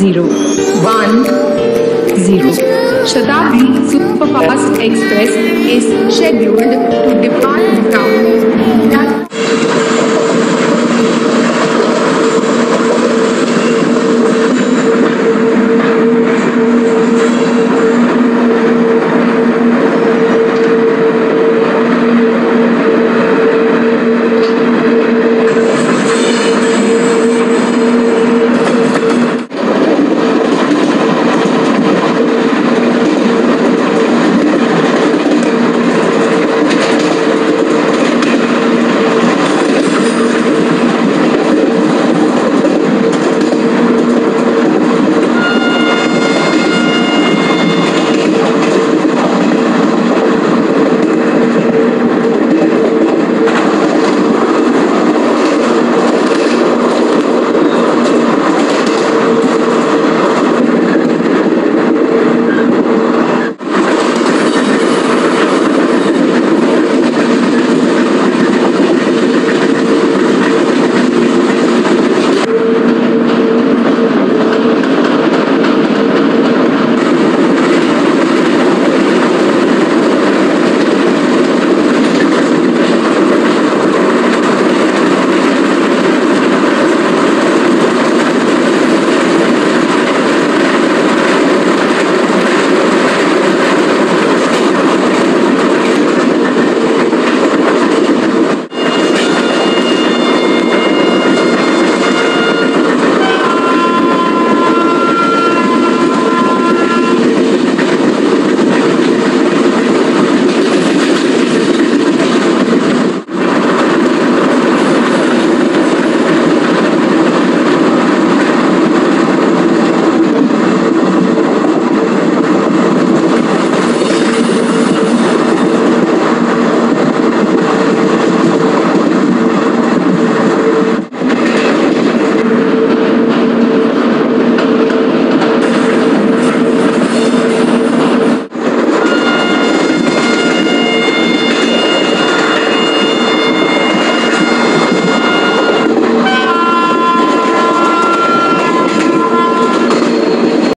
0 1 0. Shatabdi Superfast Express is scheduled to depart from